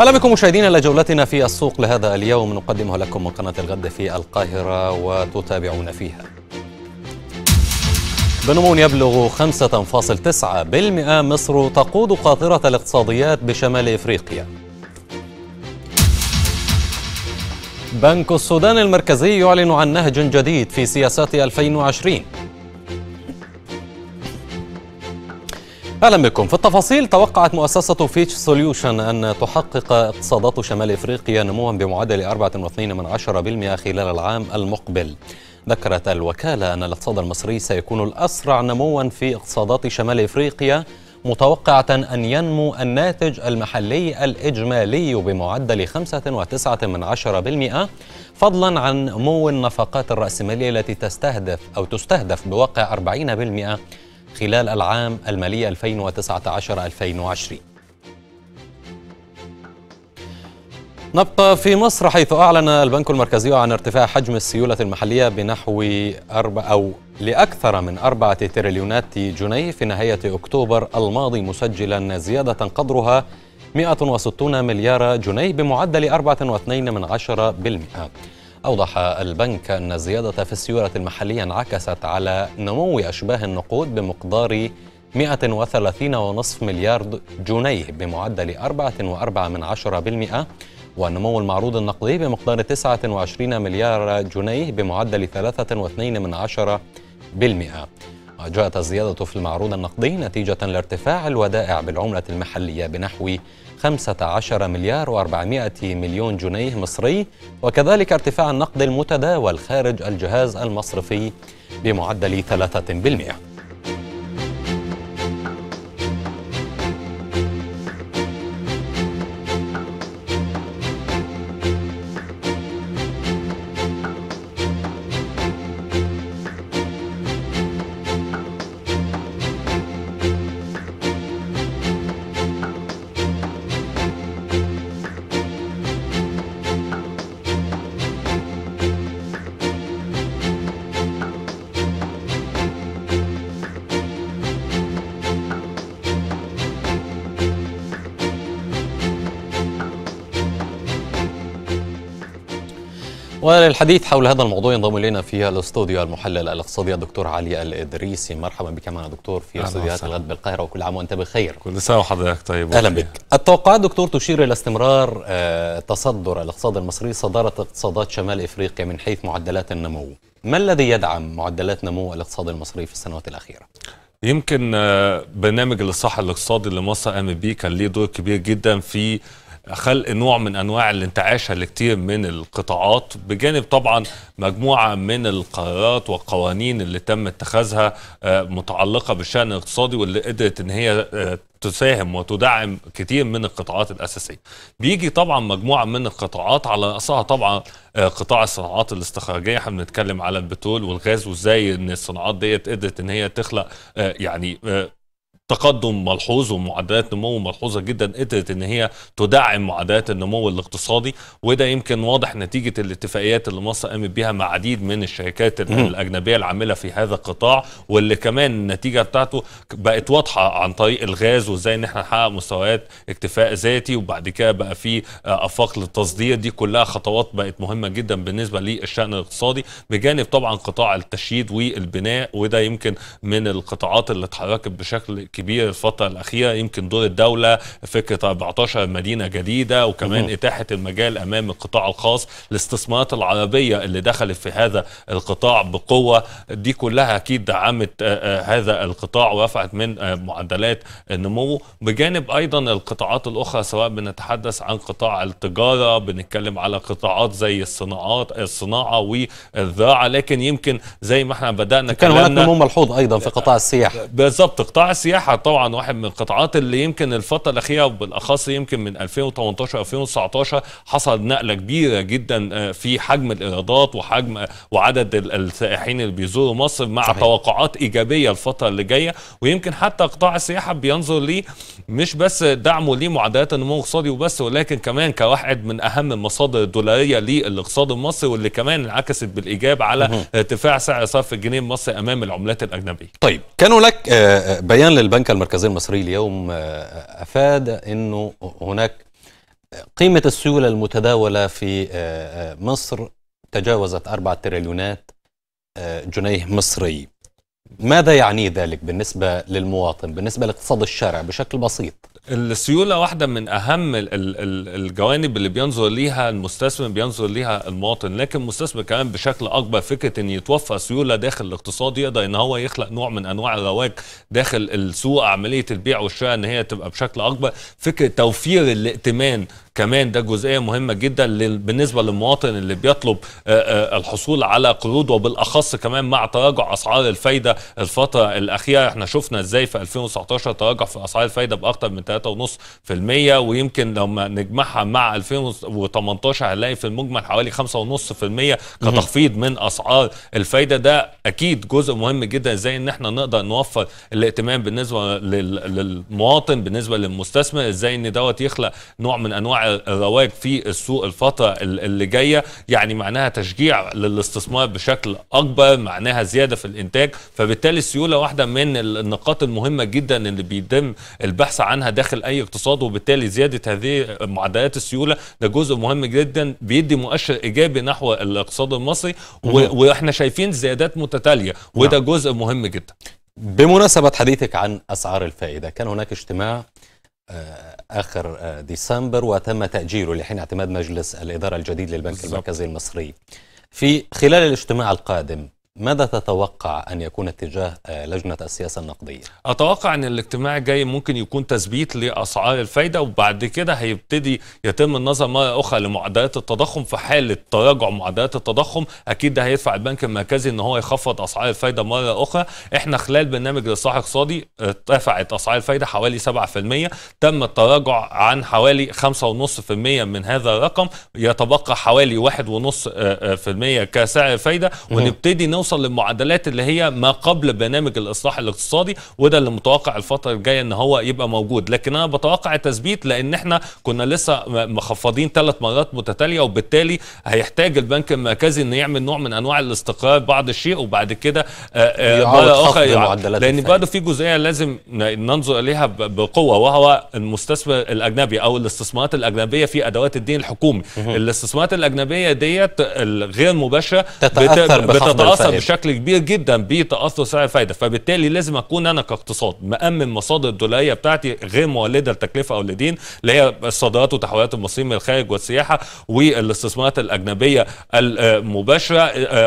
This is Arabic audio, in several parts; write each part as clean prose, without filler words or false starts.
أهلا بكم مشاهدينا إلى جولتنا في السوق لهذا اليوم، نقدمها لكم من قناة الغد في القاهرة وتتابعون فيها. بنمو يبلغ 5.9%، مصر تقود قاطرة الاقتصاديات بشمال إفريقيا. بنك السودان المركزي يعلن عن نهج جديد في سياسات 2020. أهلا بكم. في التفاصيل، توقعت مؤسسة فيتش سوليوشن أن تحقق اقتصادات شمال إفريقيا نموا بمعدل 4.2% خلال العام المقبل. ذكرت الوكالة أن الاقتصاد المصري سيكون الأسرع نموا في اقتصادات شمال إفريقيا، متوقعة أن ينمو الناتج المحلي الإجمالي بمعدل 5.9%، فضلا عن نمو النفقات الرأسمالية التي تستهدف بواقع 40% خلال العام المالي 2019-2020. نبقى في مصر، حيث أعلن البنك المركزي عن ارتفاع حجم السيولة المحلية بنحو لأكثر من 4 تريليونات جنيه في نهاية أكتوبر الماضي، مسجلا زيادة قدرها 160 مليار جنيه بمعدل 4.2%. أوضح البنك أن الزيادة في السيولة المحلية انعكست على نمو أشباه النقود بمقدار 130.5 مليار جنيه بمعدل 4.4%، ونمو المعروض النقدي بمقدار 29 مليار جنيه بمعدل 3.2%. وجاءت الزيادة في المعروض النقدي نتيجة لارتفاع الودائع بالعملة المحلية بنحو 15 مليار و400 مليون جنيه مصري، وكذلك ارتفاع النقد المتداول خارج الجهاز المصرفي بمعدل 3%. وللحديث حول هذا الموضوع ينضم الينا في الاستوديو المحلل الاقتصادي الدكتور علي الادريسي. مرحبا بك معنا دكتور في استديوهات الغد بالقاهره، وكل عام وانت بخير. كل سنه وحضرتك طيب. اهلا بك. التوقعات دكتور تشير الى استمرار تصدر الاقتصاد المصري صداره اقتصادات شمال افريقيا من حيث معدلات النمو. ما الذي يدعم معدلات نمو الاقتصاد المصري في السنوات الاخيره؟ يمكن برنامج الاصلاح الاقتصادي اللي مصر قامت بيه كان ليه دور كبير جدا في خلق نوع من انواع الانتعاش لكتير من القطاعات، بجانب طبعا مجموعه من القرارات والقوانين اللي تم اتخاذها متعلقه بالشان الاقتصادي، واللي قدرت ان هي تساهم وتدعم كتير من القطاعات الأساسية. بيجي طبعا مجموعة من القطاعات، على رأسها طبعا قطاع الصناعات الاستخراجية. احنا بنتكلم على البترول والغاز، وازاي ان الصناعات دي قدرت ان هي تخلق يعني تقدم ملحوظ ومعدلات نمو ملحوظة جدا، قدرت ان هي تدعم معدلات النمو الاقتصادي. وده يمكن واضح نتيجة الاتفاقيات اللي مصر قامت بيها مع عديد من الشركات الاجنبية العاملة في هذا القطاع، واللي كمان النتيجة بتاعته بقت واضحة عن طريق الغاز، وازاي ان احنا نحقق مستويات اكتفاء ذاتي، وبعد كده بقى في افاق للتصدير. دي كلها خطوات بقت مهمة جدا بالنسبة للشأن الاقتصادي، بجانب طبعا قطاع التشييد والبناء. وده يمكن من القطاعات اللي اتحركت بشكل كبير الفترة الأخيرة. يمكن دور الدولة، فكرة 14 مدينة جديدة، وكمان إتاحة المجال أمام القطاع الخاص، الاستثمارات العربية اللي دخلت في هذا القطاع بقوة. دي كلها أكيد دعمت هذا القطاع ورفعت من معدلات النمو. بجانب أيضا القطاعات الأخرى، سواء بنتحدث عن قطاع التجارة، بنتكلم على قطاعات زي الصناعة والزراعة. لكن يمكن زي ما احنا بدأنا كان هناك نمو ملحوظ أيضا في قطاع السياحة. بالظبط، قطاع السياحة طبعا واحد من القطاعات اللي يمكن الفتره الاخيره، وبالاخص يمكن من 2018 2019 حصل نقله كبيره جدا في حجم الايرادات وحجم وعدد السائحين اللي بيزوروا مصر، مع صحيح. توقعات ايجابيه الفتره اللي جايه. ويمكن حتى قطاع السياحه بينظر ليه مش بس دعمه لمعدلات النمو الاقتصادي وبس، ولكن كمان كواحد من اهم المصادر الدولاريه للاقتصاد المصري، واللي كمان انعكست بالايجاب على ارتفاع سعر صرف الجنيه المصري امام العملات الاجنبيه. طيب، كان لك بيان البنك المركزي المصري اليوم أفاد أنه هناك قيمة السيولة المتداولة في مصر تجاوزت 4 تريليونات جنيه مصري. ماذا يعني ذلك بالنسبة للمواطن، بالنسبة لاقتصاد الشارع بشكل بسيط؟ السيولة واحدة من أهم الجوانب اللي بينظر ليها المستثمر، بينظر ليها المواطن، لكن المستثمر كمان بشكل أكبر فكرة إن يتوفر سيولة داخل الاقتصاد يقدر إن هو يخلق نوع من أنواع الرواج داخل السوق، عملية البيع والشراء إن هي تبقى بشكل أكبر، فكرة توفير الائتمان كمان ده جزئية مهمة جدا بالنسبة للمواطن اللي بيطلب الحصول على قروض، وبالأخص كمان مع تراجع أسعار الفايدة الفترة الأخيرة. احنا شفنا ازاي في 2019 تراجع في أسعار الفايدة بأكثر من 3.5%، ويمكن لما نجمعها مع 2018 هنلاقي في المجمل حوالي 5.5% كتخفيض من أسعار الفايدة. ده أكيد جزء مهم جدا ازاي ان احنا نقدر نوفر الائتمان بالنسبة للمواطن، بالنسبة للمستثمر ازاي ان دوت يخلق نوع من أنواع الرواج في السوق الفترة اللي جاية. يعني معناها تشجيع للاستثمار بشكل أكبر، معناها زيادة في الإنتاج، فبالتالي السيولة واحدة من النقاط المهمة جدا اللي بيتم البحث عنها داخل أي اقتصاد، وبالتالي زيادة هذه معدلات السيولة ده جزء مهم جدا بيدي مؤشر إيجابي نحو الاقتصاد المصري، وإحنا شايفين زيادات متتالية وده جزء مهم جدا. بمناسبة حديثك عن أسعار الفائدة، كان هناك اجتماع آخر ديسمبر وتم تأجيله لحين اعتماد مجلس الإدارة الجديد للبنك المركزي المصري. في خلال الاجتماع القادم ماذا تتوقع أن يكون اتجاه لجنة السياسة النقدية؟ أتوقع أن الاجتماع الجاي ممكن يكون تثبيت لأسعار الفايدة، وبعد كده هيبتدي يتم النظر مرة أخرى لمعدلات التضخم. في حالة تراجع معدلات التضخم أكيد ده هيدفع البنك المركزي أن هو يخفض أسعار الفايدة مرة أخرى. إحنا خلال برنامج الإصلاح الاقتصادي ارتفعت أسعار الفايدة حوالي 7%، تم التراجع عن حوالي 5.5% من هذا الرقم، يتبقى حوالي 1.5% كسعر الفايدة، ونبتدي نوصل للمعدلات اللي هي ما قبل برنامج الاصلاح الاقتصادي، وده اللي متوقع الفتره الجايه ان هو يبقى موجود. لكن انا بتوقع تثبيت لان احنا كنا لسه مخفضين 3 مرات متتاليه، وبالتالي هيحتاج البنك المركزي انه يعمل نوع من انواع الاستقرار بعض الشيء، وبعد كده مره اخرى لان برضه في جزئيه لازم ننظر اليها بقوه، وهو المستثمر الاجنبي او الاستثمارات الاجنبيه في ادوات الدين الحكومي. الاستثمارات الاجنبيه ديت الغير مباشره بتتاثر بشكل كبير جدا بتاثر سعر الفايده، فبالتالي لازم اكون انا كاقتصاد مامن مصادر الدولاريه بتاعتي غير مولده التكلفه او لدين، اللي هي الصادرات وتحويلات المصريين من الخارج والسياحه والاستثمارات الاجنبيه المباشره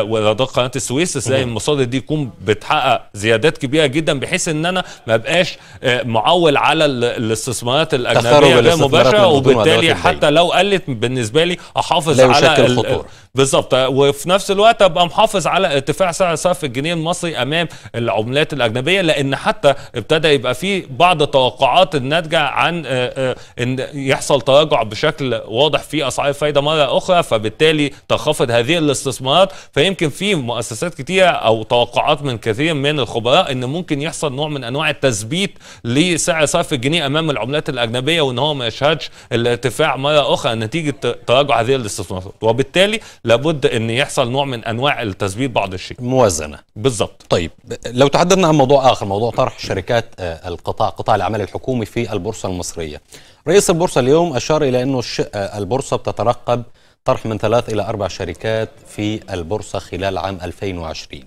وايرادات قناه السويس. ازاي المصادر دي تكون بتحقق زيادات كبيره جدا بحيث ان انا ما ابقاش معول على الاستثمارات الاجنبيه غير مباشره، وبالتالي حتى لو قلت بالنسبه لي احافظ على بالظبط، وفي نفس الوقت ابقى محافظ على ارتفاع سعر صرف الجنيه المصري امام العملات الاجنبيه، لان حتى ابتدى يبقى في بعض التوقعات الناتجه عن ان يحصل تراجع بشكل واضح في اسعار الفايده مره اخرى، فبالتالي تنخفض هذه الاستثمارات. فيمكن في مؤسسات كتيره او توقعات من كثير من الخبراء ان ممكن يحصل نوع من انواع التثبيت لسعر صرف الجنيه امام العملات الاجنبيه، وان هو ما يشهدش الارتفاع مره اخرى نتيجه تراجع هذه الاستثمارات، وبالتالي لابد ان يحصل نوع من انواع التثبيت بعض الشيء، موازنه بالظبط. طيب لو تحدثنا عن موضوع اخر، موضوع طرح شركات قطاع الأعمال الحكومي في البورصه المصريه. رئيس البورصه اليوم اشار الى انه البورصه بتترقب طرح من 3 إلى 4 شركات في البورصه خلال عام 2020.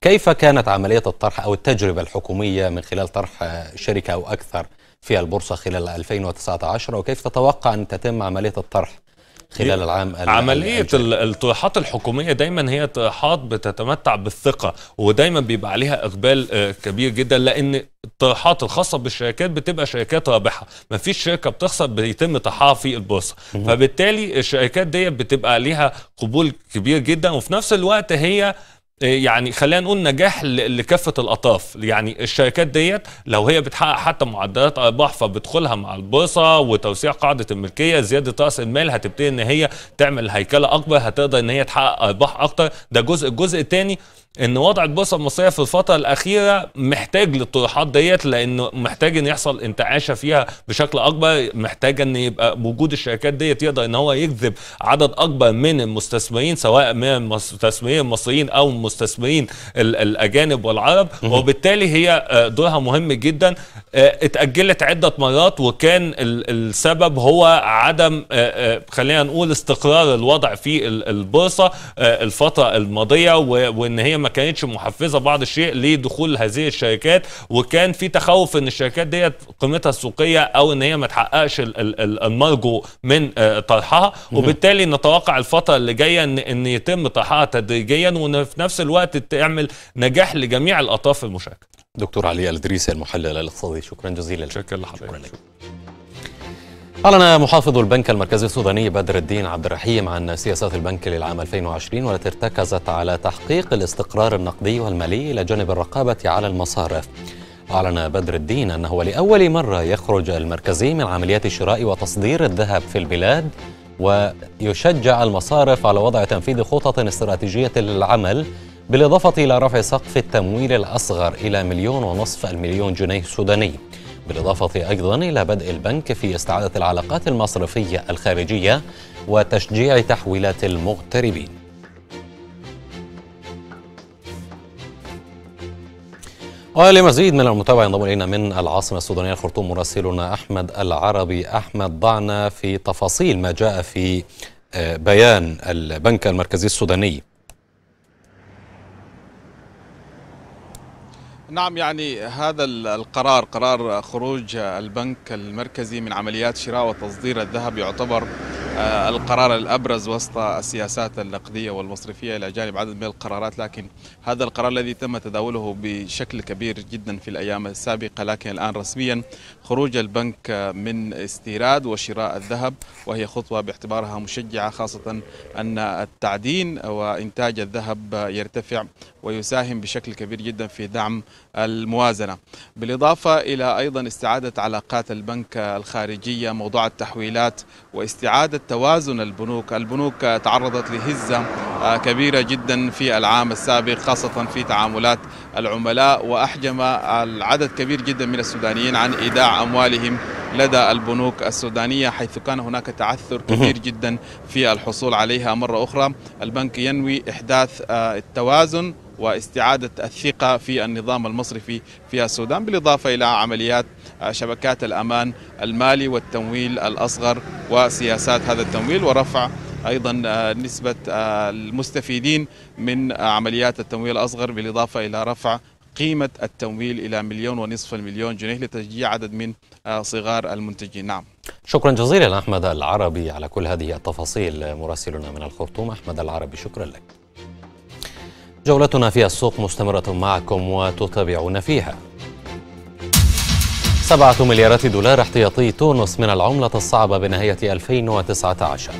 كيف كانت عمليه الطرح او التجربه الحكوميه من خلال طرح شركه او اكثر في البورصه خلال 2019، وكيف تتوقع ان تتم عمليه الطرح خلال العام؟ عملية الطروحات الحكومية دايما هي طروحات بتتمتع بالثقة، ودايما بيبقى عليها إقبال كبير جدا، لأن الطروحات الخاصة بالشركات بتبقى شركات رابحة، مفيش شركة بتخسر بيتم طرحها في البورصة، فبالتالي الشركات دي بتبقى ليها قبول كبير جدا، وفي نفس الوقت هي يعني خلينا نقول نجاح لكافه الاطراف. يعني الشركات ديت لو هي بتحقق حتى معدلات ارباح فبدخولها مع البورصه وتوسيع قاعده الملكيه زياده راس المال هتبتدي ان هي تعمل هيكله اكبر، هتقدر ان هي تحقق ارباح اكتر. ده جزء. الجزء الثاني ان وضع البورصه المصريه في الفتره الاخيره محتاج للطروحات ديت، لانه محتاج ان يحصل انتعاشه فيها بشكل اكبر، محتاج ان يبقى وجود الشركات ديت يقدر ان هو يجذب عدد اكبر من المستثمرين، سواء من المستثمرين المصريين او المستثمرين الاجانب والعرب، وبالتالي هي دورها مهم جدا. اتاجلت عده مرات، وكان السبب هو عدم خلينا نقول استقرار الوضع في البورصه الفتره الماضيه، وان هي ما كانتش محفزه بعض الشيء لدخول هذه الشركات، وكان في تخوف ان الشركات ديت قيمتها السوقيه او ان هي ما تحققش المرجو من طرحها، وبالتالي نتوقع الفتره اللي جايه ان يتم طرحها تدريجيا، وان في نفس الوقت تعمل نجاح لجميع الاطراف المشاركه. دكتور علي الادريسي المحلل الاقتصادي، شكرا جزيلا لك. شكرا لحضرتك. أعلن محافظ البنك المركزي السوداني بدر الدين عبد الرحيم عن سياسات البنك للعام 2020، والتي ارتكزت على تحقيق الاستقرار النقدي والمالي إلى جانب الرقابة على المصارف. أعلن بدر الدين أنه لأول مرة يخرج المركزي من عمليات شراء وتصدير الذهب في البلاد، ويشجع المصارف على وضع تنفيذ خطط استراتيجية للعمل، بالإضافة إلى رفع سقف التمويل الأصغر إلى 1.5 مليون جنيه سوداني، بالإضافة أيضاً إلى بدء البنك في استعادة العلاقات المصرفية الخارجية وتشجيع تحويلات المغتربين. ولمزيد من المتابعة ينضم إلينا من العاصمة السودانية الخرطوم مراسلنا أحمد العربي. أحمد، ضعنا في تفاصيل ما جاء في بيان البنك المركزي السوداني. نعم، يعني هذا القرار، قرار خروج البنك المركزي من عمليات شراء وتصدير الذهب، يعتبر القرار الأبرز وسط السياسات النقدية والمصرفية إلى جانب عدد من القرارات. لكن هذا القرار الذي تم تداوله بشكل كبير جدا في الأيام السابقة، لكن الآن رسميا خروج البنك من استيراد وشراء الذهب، وهي خطوة باعتبارها مشجعة، خاصة أن التعدين وإنتاج الذهب يرتفع ويساهم بشكل كبير جدا في دعم الموازنة، بالإضافة إلى أيضا استعادة علاقات البنك الخارجية، موضوع التحويلات واستعادة توازن البنوك. البنوك تعرضت لهزة كبيرة جدا في العام السابق، خاصة في تعاملات العملاء، وأحجم العدد كبير جدا من السودانيين عن إيداع أموالهم لدى البنوك السودانية، حيث كان هناك تعثر كبير جدا في الحصول عليها مرة أخرى. البنك ينوي إحداث التوازن واستعادة الثقة في النظام المصرفي في السودان، بالإضافة إلى عمليات شبكات الأمان المالي والتمويل الأصغر وسياسات هذا التمويل، ورفع أيضا نسبة المستفيدين من عمليات التمويل الأصغر، بالإضافة إلى رفع قيمة التمويل إلى 1.5 مليون جنيه لتشجيع عدد من صغار المنتجين. نعم، شكرا جزيلا أحمد العربي على كل هذه التفاصيل. مراسلنا من الخرطوم أحمد العربي، شكرا لك. جولتنا في السوق مستمرة معكم وتتابعون فيها. 7 مليارات دولار احتياطي تونس من العملة الصعبة بنهاية 2019.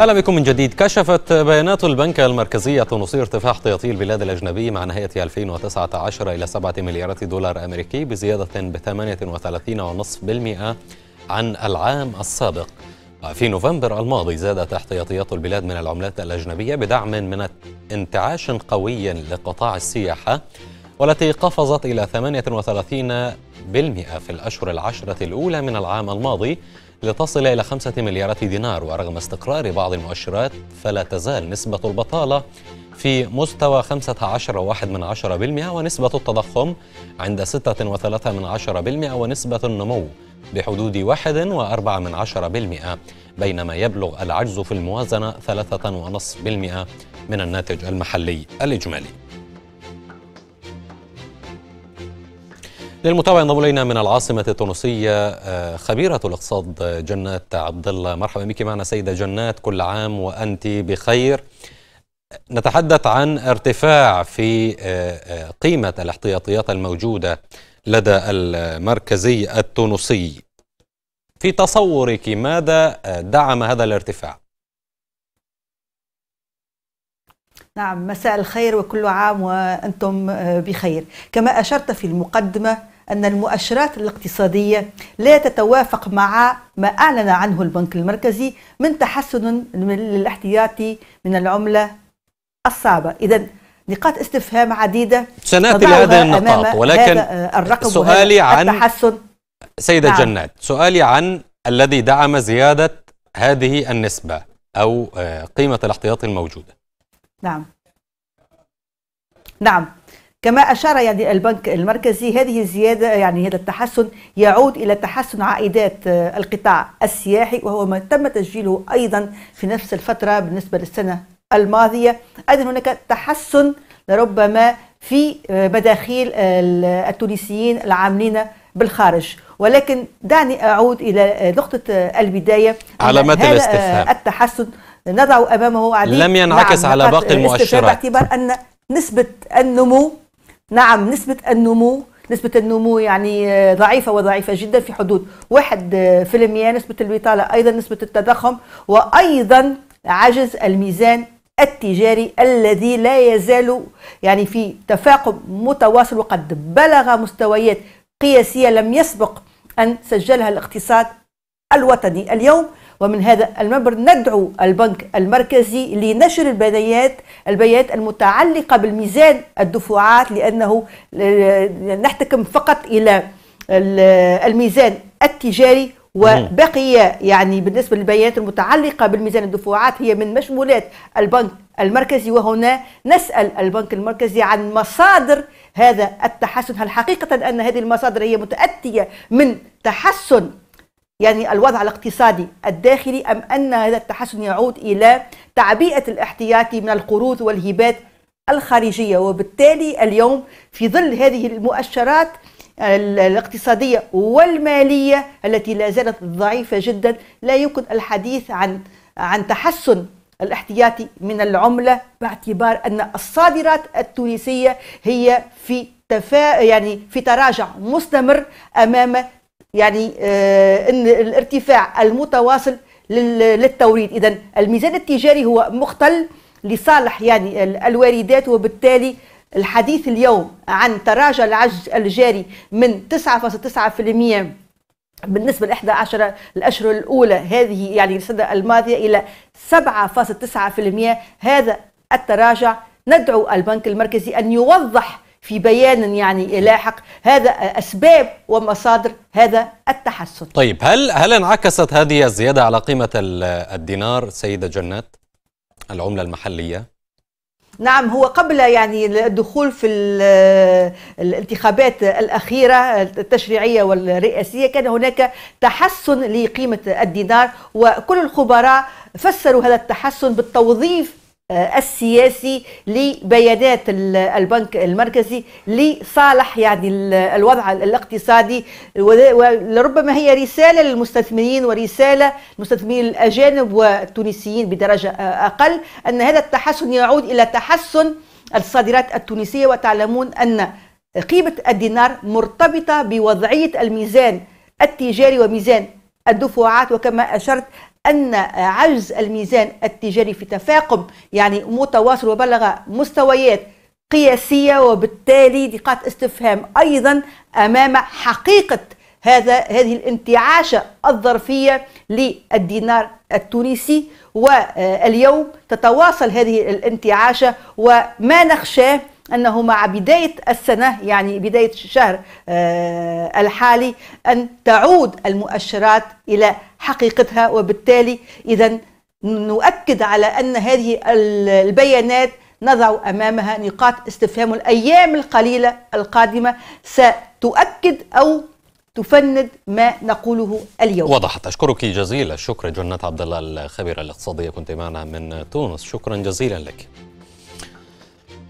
أهلا بكم من جديد. كشفت بيانات البنك المركزي التونسي ارتفاع احتياطي البلاد الأجنبي مع نهاية 2019 إلى 7 مليارات دولار أمريكي، بزيادة ب 38.5% عن العام السابق. في نوفمبر الماضي زادت احتياطيات البلاد من العملات الأجنبية بدعم من انتعاش قوي لقطاع السياحة، والتي قفزت إلى 38% في الأشهر العشرة الأولى من العام الماضي لتصل إلى 5 مليارات دينار. ورغم استقرار بعض المؤشرات، فلا تزال نسبة البطالة في مستوى 15.1%، ونسبة التضخم عند 6.3%، ونسبة النمو بحدود 1.4%، بينما يبلغ العجز في الموازنة 3.5% من الناتج المحلي الإجمالي. للمتابعة ينضم إلينا من العاصمة التونسية خبيرة الاقتصاد جنات عبد الله. مرحبا بك معنا سيدة جنات، كل عام وأنت بخير. نتحدث عن ارتفاع في قيمة الاحتياطيات الموجودة لدى المركزي التونسي. في تصورك ماذا دعم هذا الارتفاع؟ نعم، مساء الخير وكل عام وأنتم بخير. كما أشرت في المقدمة، أن المؤشرات الاقتصادية لا تتوافق مع ما أعلن عنه البنك المركزي من تحسن للاحتياطي من العملة الصعبة. إذن نقاط استفهام عديدة سنأتي لهذا النقاط، ولكن الرقم سؤالي عن التحسن. سيدة نعم. جنات، سؤالي عن الذي دعم زيادة هذه النسبة أو قيمة الاحتياط الموجودة. نعم نعم، كما أشار يعني البنك المركزي هذه الزيادة، يعني هذا التحسن يعود إلى تحسن عائدات القطاع السياحي، وهو ما تم تسجيله أيضا في نفس الفترة بالنسبة للسنة الماضية. أيضا هناك تحسن لربما في مداخيل التونسيين العاملين بالخارج، ولكن دعني أعود إلى نقطة البداية. علامات الاستفهام التحسن نضع أمامه عديد لم ينعكس على باقي المؤشرات، باعتبار أن نسبة النمو نعم نسبة النمو يعني ضعيفة وضعيفة جدا في حدود 1%، نسبة البطالة أيضا، نسبة التضخم، وأيضا عجز الميزان التجاري الذي لا يزال يعني في تفاقم متواصل، وقد بلغ مستويات قياسية لم يسبق أن سجلها الاقتصاد الوطني اليوم. ومن هذا المنبر ندعو البنك المركزي لنشر البيانات المتعلقة بالميزان الدفعات، لأنه نحتكم فقط إلى الميزان التجاري، وبقية يعني بالنسبة للبيانات المتعلقة بالميزان الدفعات هي من مشمولات البنك المركزي. وهنا نسأل البنك المركزي عن مصادر هذا التحسن، هل حقيقة أن هذه المصادر هي متأتية من تحسن يعني الوضع الاقتصادي الداخلي، أم أن هذا التحسن يعود إلى تعبئة الاحتياطي من القروض والهبات الخارجية؟ وبالتالي اليوم في ظل هذه المؤشرات الاقتصادية والمالية التي لا زالت ضعيفة جدا، لا يمكن الحديث عن تحسن الاحتياطي من العملة، باعتبار أن الصادرات التونسية هي في تراجع مستمر أمام يعني الارتفاع المتواصل للتوريد. إذن الميزان التجاري هو مختل لصالح يعني الواردات، وبالتالي الحديث اليوم عن تراجع العجز الجاري من 9.9% بالنسبة لإحدى عشر الأشهر الأولى هذه يعني السنة الماضية إلى 7.9%، هذا التراجع ندعو البنك المركزي أن يوضح في بيان يعني لاحق هذا أسباب ومصادر هذا التحسن. طيب، هل انعكست هذه الزيادة على قيمة الدينار سيدة جنات، العملة المحلية؟ نعم، هو قبل يعني الدخول في الانتخابات الأخيرة التشريعية والرئاسية كان هناك تحسن لقيمة الدينار، وكل الخبراء فسروا هذا التحسن بالتوظيف السياسي لبيانات البنك المركزي لصالح يعني الوضع الاقتصادي، ولربما هي رسالة للمستثمرين ورسالة للمستثمرين الأجانب والتونسيين بدرجة أقل أن هذا التحسن يعود إلى تحسن الصادرات التونسية. وتعلمون أن قيمة الدينار مرتبطة بوضعية الميزان التجاري وميزان الدفعات، وكما أشرت أن عجز الميزان التجاري في تفاقم يعني متواصل وبلغ مستويات قياسية، وبالتالي نقاط استفهام أيضا أمام حقيقة هذه الانتعاشة الظرفية للدينار التونسي. واليوم تتواصل هذه الانتعاشة، وما نخشاه أنه مع بداية السنة يعني بداية الشهر الحالي أن تعود المؤشرات إلى حقيقتها. وبالتالي إذن نؤكد على أن هذه البيانات نضع أمامها نقاط استفهام، الأيام القليلة القادمة ستؤكد أو تفند ما نقوله اليوم. وضحت. أشكرك جزيلا الشكر جنات عبد الله الخبيرة الاقتصادية، كنت معنا من تونس، شكرا جزيلا لك.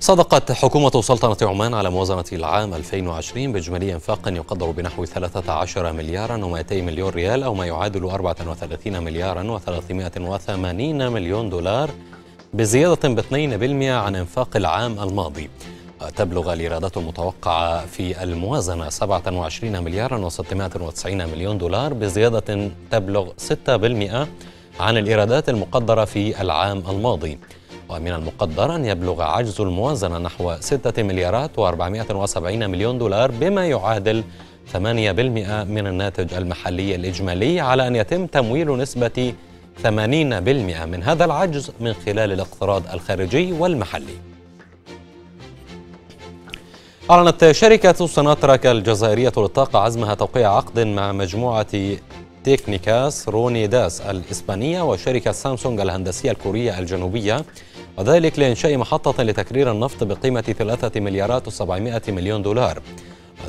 صدقت حكومة سلطنة عمان على موازنة العام 2020 بإجمالي إنفاق يقدر بنحو 13 ملياراً و200 مليون ريال، أو ما يعادل 34 ملياراً و380 مليون دولار، بزيادة ب 2% عن إنفاق العام الماضي. تبلغ الإيرادات المتوقعة في الموازنة 27 ملياراً و690 مليون دولار، بزيادة تبلغ 6% عن الإيرادات المقدرة في العام الماضي. ومن المقدر أن يبلغ عجز الموازنة نحو 6 مليارات و470 مليون دولار، بما يعادل 8% من الناتج المحلي الإجمالي، على أن يتم تمويل نسبة 80% من هذا العجز من خلال الاقتراض الخارجي والمحلي. أعلنت شركة سوناتراك الجزائرية للطاقة عزمها توقيع عقد مع مجموعة تيكنيكاس رونيداس الإسبانية وشركة سامسونج الهندسية الكورية الجنوبية، وذلك لإنشاء محطة لتكرير النفط بقيمة 3 مليارات و700 مليون دولار.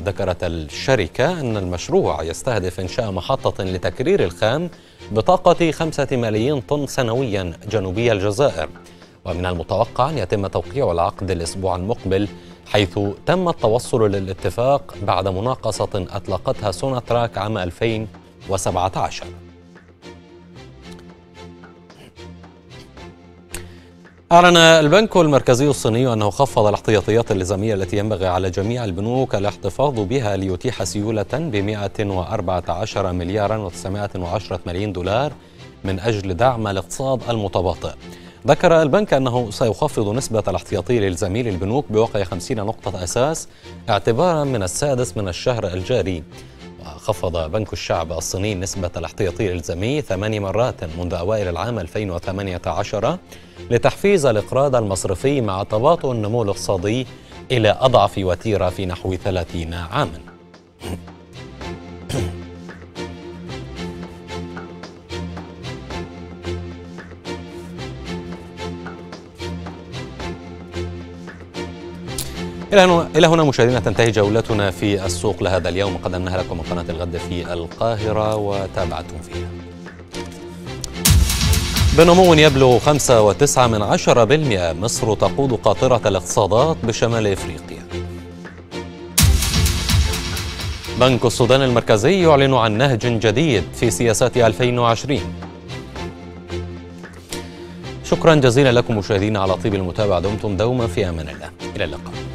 وذكرت الشركة أن المشروع يستهدف إنشاء محطة لتكرير الخام بطاقة 5 ملايين طن سنويا جنوبي الجزائر. ومن المتوقع أن يتم توقيع العقد الأسبوع المقبل، حيث تم التوصل للاتفاق بعد مناقصة أطلقتها سوناتراك عام 2017. أعلن البنك المركزي الصيني أنه خفض الاحتياطيات اللازمية التي ينبغي على جميع البنوك الاحتفاظ بها ليتيح سيولة ب 114 مليار و910 ملايين دولار من أجل دعم الاقتصاد المتباطئ. ذكر البنك أنه سيخفض نسبة الاحتياطي للزميل للبنوك بواقع 50 نقطة أساس اعتبارا من 6 من الشهر الجاري. وخفض بنك الشعب الصيني نسبة الاحتياطي الإلزامي 8 مرات منذ أوائل العام 2018 لتحفيز الاقراض المصرفي مع تباطؤ النمو الاقتصادي إلى أضعف وتيرة في نحو 30 عاما. إلى هنا مشاهدينا تنتهي جولتنا في السوق لهذا اليوم، قدمناها لكم من قناة الغد في القاهرة وتابعتم فيها. بنمو يبلغ 5.9%، مصر تقود قاطرة الاقتصادات بشمال إفريقيا. بنك السودان المركزي يعلن عن نهج جديد في سياسات 2020. شكرا جزيلا لكم مشاهدينا على طيب المتابعة، دمتم دوما في أمان الله، إلى اللقاء.